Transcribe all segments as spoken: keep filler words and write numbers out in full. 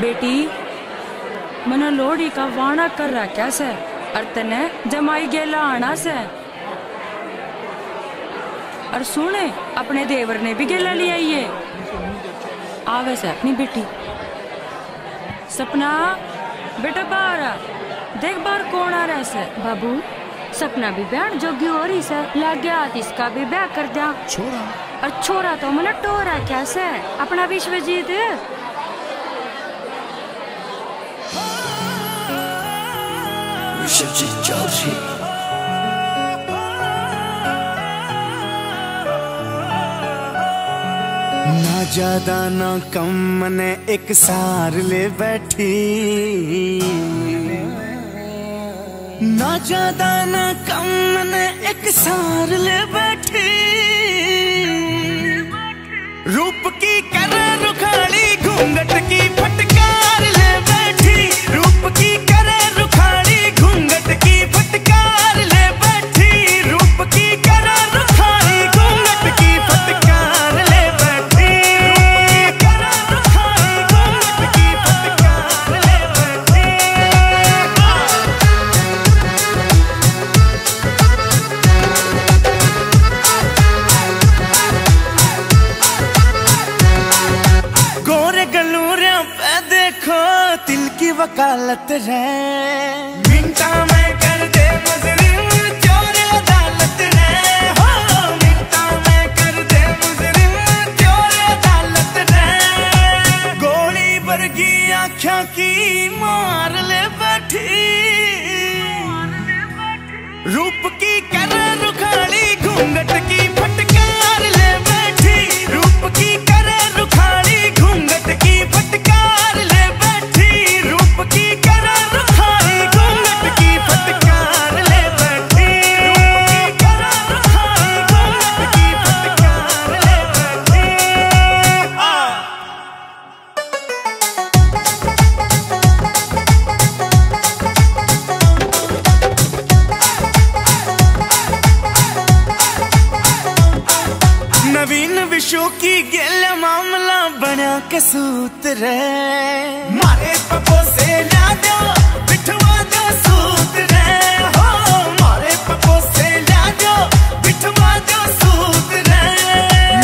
बेटी मनो लोड़ी का वाणा कर राख्या से और तने जमाई गेला आना से और सुने अपने देवर ने भी गेला लिया ये आवे से अपनी बेटी। सपना बेटा बाहर आ देख बार कौन आ रहा से। बाबू सपना भी बहन जोगी हो रही से लग गया इसका भी ब्याह कर दिया छोरा और छोरा तो मना टोरा क्या से अपना विश्वजीत। विश्वजीत चौधरी ना ज्यादा ना कम मने एक सार ले बैठी ना ज्यादा ना कम ने एक सार ले बैठी रूप की कर रुखाड़ी घूंघट की फटकार ले बैठी रूप की कर रुखाड़ी घूंघट की फटकार ले बैठी रूप की कर रुखाड़ी घूंघट की फटकार ले बैठी कर रुखाड़ी घूंघट की फटकार ले बैठी। वकालत है मिनटा में कर दे मुजरिम चोर अदालत है हो मिनटा में कर दे मुजरिम चोर अदालत है गोली बरगी आँखों की मार ले बैठी रूप की कर रुखाड़ी घूंघट की फटकार ले बैठी रूप की कर रुखाड़ी घूंघट की फटकार ले सूत रे मारे पप्पो से ला दो बिठवा दो सूत रे हो मारे पप्पो से ला दो बिठवा दो सूत रे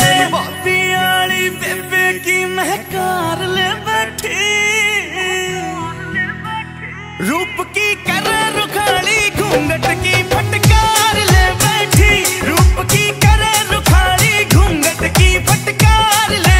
मेरी बापी वाली बेबे की महकार ले बैठी रूप की कर रुखाड़ी घूंघट की फटकार ले बैठी रूप की कर रुखाड़ी घूंघट की फटकार ले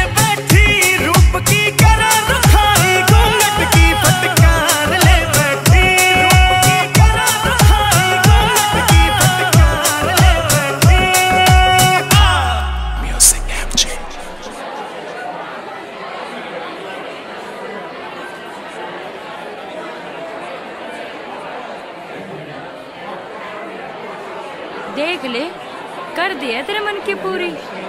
देख ले कर दिया तेरे मन की पूरी।